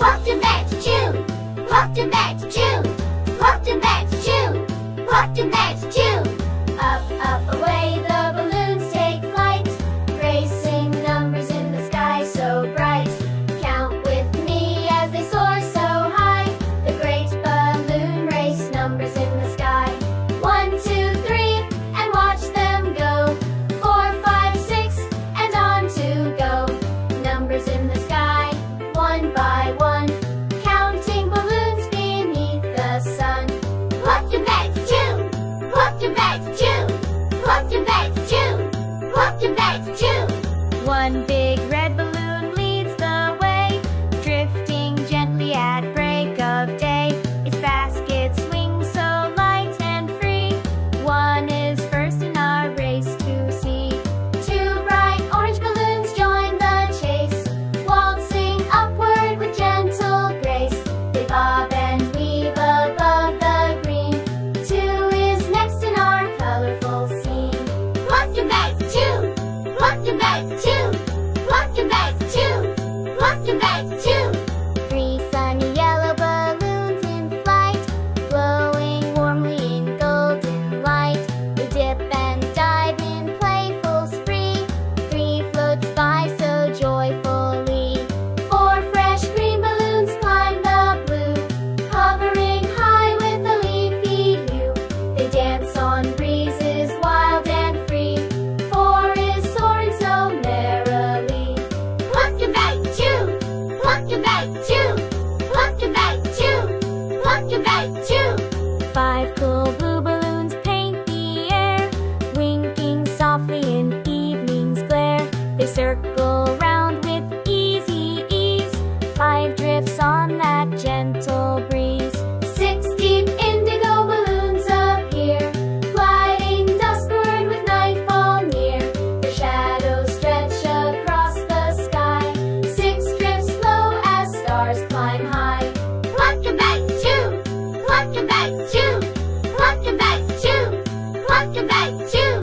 Walk to bed, chew. Walk to bed, chew. Walk to bed, chew. Walk to bed, chew. Up, up, away the balloons take flight, racing numbers in the sky so bright. Count with me as they soar so high, the great balloon race, numbers in the sky. 1, 2, 3, and watch them go. 4, 5, 6, and on to go. Numbers in the sky, one by one, counting balloons beneath the sun. Walk to bed, chew. Walk to bed, chew. Walk to bed, chew. Walk to bed, chew. One big red balloon leads the way, drifting gently at break of day. Its basket swings so light and free. One is first in our race to see. 2 bright orange balloons join the chase, waltzing upward with gentle grace. They bob and weave above the green. 2 is next in our colorful scene. Walk to bed, chew. Walk to bed, chew. Walk to bed, chew. Walk to bed, chew. 3 sunny yellow balloons in flight, glowing warmly in golden light. They dip and dive in playful spree. 3 floats by so joyfully. 4 fresh green balloons climb the blue, hovering high with a leafy hue. They dance on breezes wild and free. 4 is soaring so merrily. Walk to bed, chew. Walk to bed, chew. Walk to bed, chew. Walk to bed, chew. 5 cool blue balloons paint the air, winking softly in evening's glare. They circle round with easy ease. 5 drifts on that gentle breeze. 6 deep indigo balloons appear, gliding duskard with nightfall near. Their shadows stretch across the sky. 6 drift slow as stars climb high. Walk to bed, chew. Walk to bed, chew. Walk to bed, chew. Walk to bed,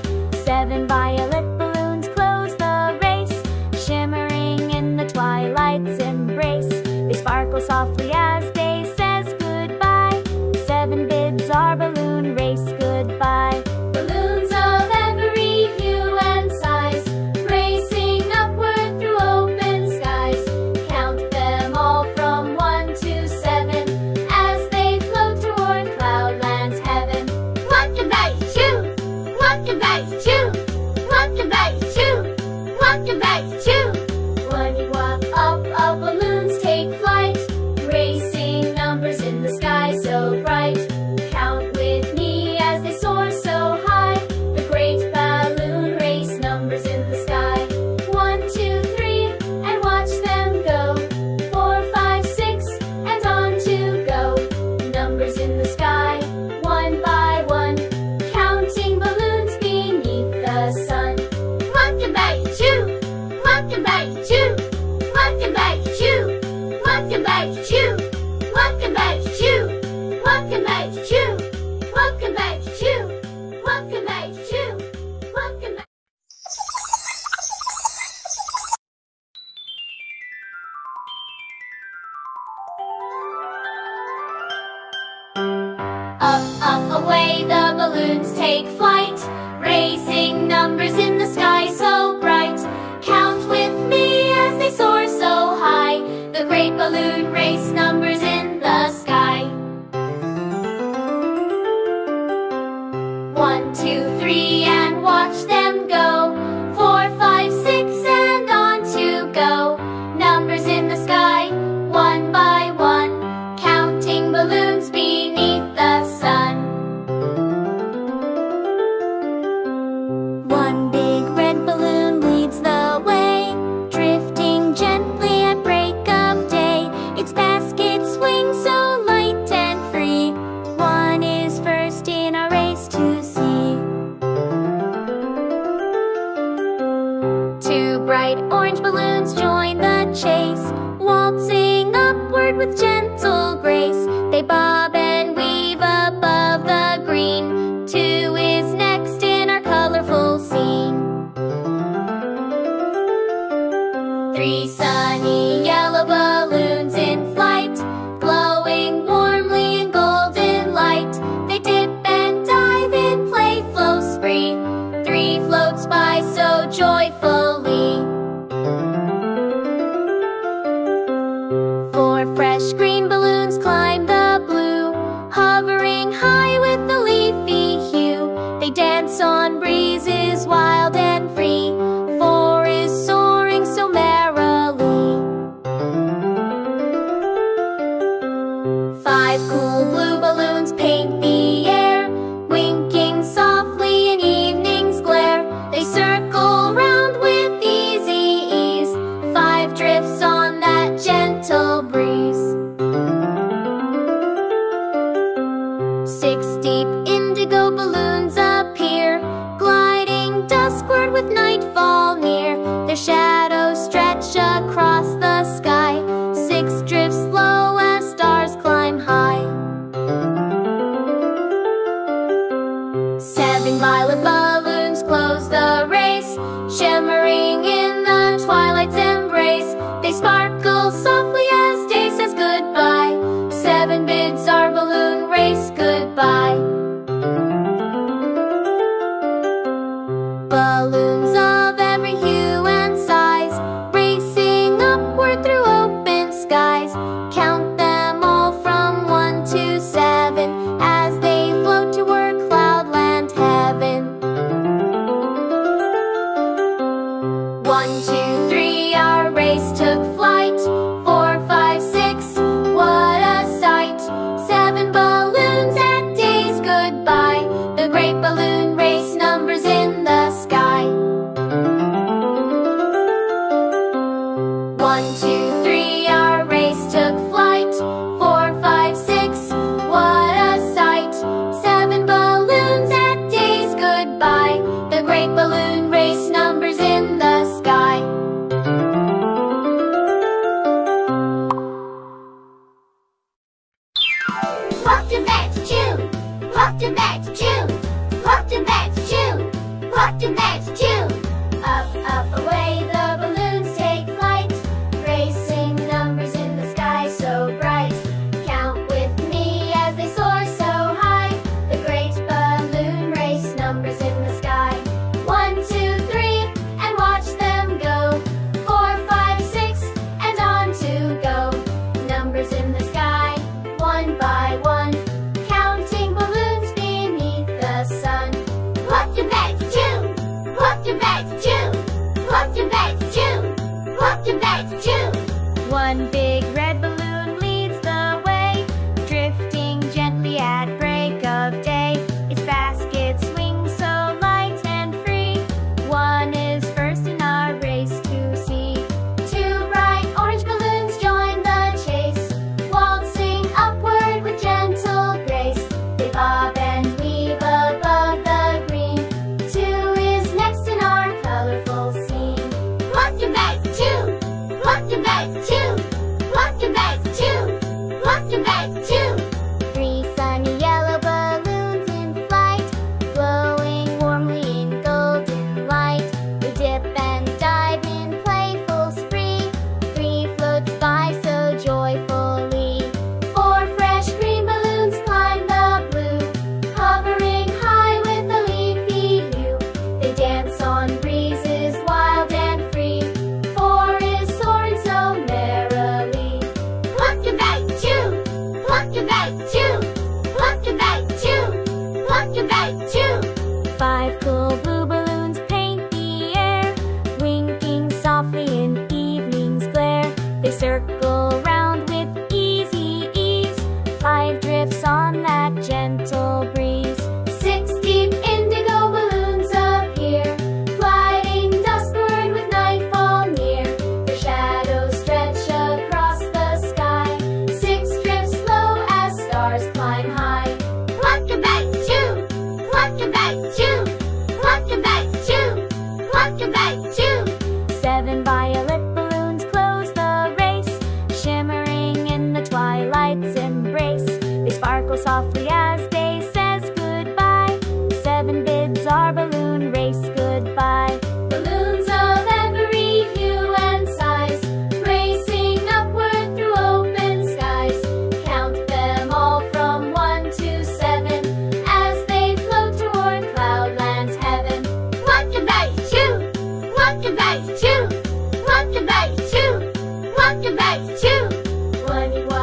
chew. 7 violet balloons close the race, shimmering in the twilight's embrace. They sparkle softly as day says goodbye. 7 bids our balloon race goodbye. Balloons of every hue and size, racing upward through open skies. Count them all from 1 to 7 as they float toward cloudland heaven. Walk to bed, chew. Walk to bed, chew. Walk to bed, chew. Walk to bed, chew. When you walk up, all balloons take flight, racing numbers in the sky so bright. Count with me as they soar so high, the great balloon race, numbers in the sky. 1, 2, 3, and watch them go. 4, 5, 6, and on to go. Numbers in the sky, one by one, counting balloons beneath the sun. Walk to bed, chew. Walk to bed, chew. Walk to bed, chew. Walk to bed, chew. Walk to bed, chew. Walk to bed, chew. Walk to bed, chew. Walk to bed, chew. Walk to bed. Up, up, away the balloons take flight, racing numbers in the sky so bright. Count with me as they soar so high, the great balloon race, numbers in the sky. 1, 2, 3, and watch them go. 4, 5, 6, and on to go. Numbers in the sky, one by one, counting balloons beneath the sun. 1 big red balloon leads the way, drifting gently at break of day. Its basket swings so light and free. 1 is first in our race to see. 2 bright orange balloons join the chase, waltzing upward with gentle grace. They bob and weave above the green. 2 is next in our colorful scene. 3 sunny yellow balloons fresh green balloons climb the blue, hovering high with the leafy hue. They dance on breezes wild and free, for is soaring so merrily. 5 cool blue balloons paint the air, winking softly in evening's glare. They circle round with easy ease, 5 drifts on that gentle breeze. 6 deep indigo balloons appear, gliding duskward with nightfall near. Their shadows stretch across the sky, 6 drifts low as stars climb high. 7 violet balloons close the race, shimmering in the twilight's embrace. They sparkle softly as day says goodbye, 7 bids our balloon race goodbye. Balloons of every hue and size, racing upward through open skies. Count them all from 1 to 7 as they float toward cloudland heaven. 1, 2, 3, our race took flight. 4, 5, 6, what a sight! 7 balloons at day's goodbye. The great balloon race numbers in the sky. 1, 2, 3, our race took flight. 4, 5, 6, what a sight! 7 balloons at day's goodbye. The great balloon race numbers in the sky. Welcome back to June. Welcome back to June. Welcome back to June. Welcome back to June. Up, up, away the balloons take flight, racing numbers in the sky so bright. Count with me as they soar so high, the great balloon race numbers in the sky. 1, 2, 3, and watch them go. 4, 5, 6, and on to go. Numbers in the sky, 1 by 1. One big red balloon leads the way, drifting gently at break of day. Its basket swings so light and free, 1 is first in our race to see. 2 bright orange balloons join the chase, waltzing upward with gentle grace. They bob and weave above the green, 2 is next in our colorful scene. Welcome back to June! Welcome back to June! Welcome back to June. Welcome back to June. 3 sunny yellow balloons in flight, glowing warmly in golden light. They dip and dive in playful spree, 3 floats by so joyfully. 4 fresh green balloons climb the blue, hovering high with the leafy hue. They dance on breezes wild and free, 4 is soaring so merry. Welcome back to June. Welcome back to June. Welcome back to June. 5 cool blue balloons paint the air, winking softly in evening's glare. They circle round with easy ease, 5 drifts on that gentle breeze. 6 deep indigo balloons appear, gliding duskbird with nightfall near. Their shadows stretch across the sky, 6 drifts low as stars climb high. Welcome back to June. Welcome back to June. Welcome back to June. Welcome back to June. 7 violet balloons close the race, shimmering in the twilight's embrace. They sparkle softly as day says goodbye, 7 bids our balloon race goodbye. Balloons of every hue and size, racing upward through open skies. Count them all from 1 to 7 as they float toward cloudland heaven. Welcome back to June. Welcome back to June. Welcome back to June. Welcome back to June. 21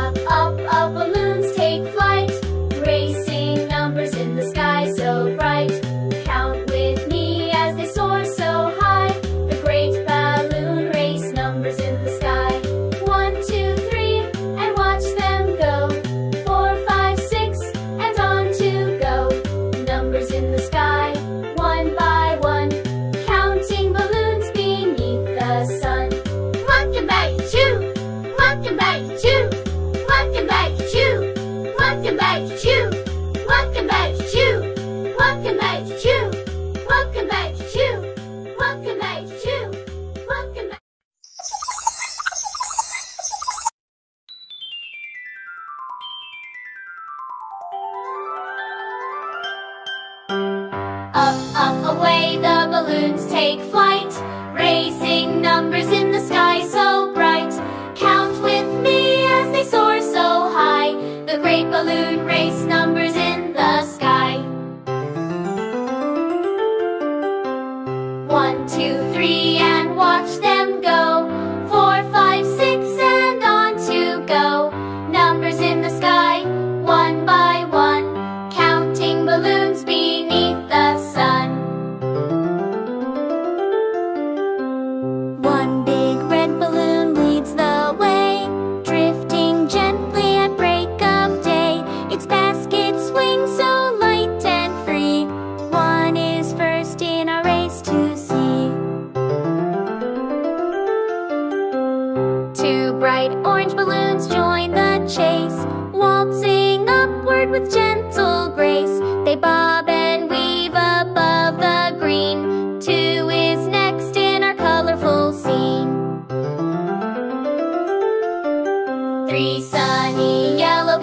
Up, away the balloons take flight, racing numbers in the sky so bright. Count with me as they soar so high, the great balloon race numbers in the sky. 1, 2, 3, and watch them go. 4, 5, 6, and on to go. Numbers in the sky, one by one, counting balloons beneath the sun. One big red balloon leads the way, drifting gently at break of day. Its basket swings so light and free, one is first in a race to see. 2 bright orange balloons join the chase, waltzing upward with gentle grace. They bob and weave above the green, 2 is next in our colorful scene. 3 sunny yellow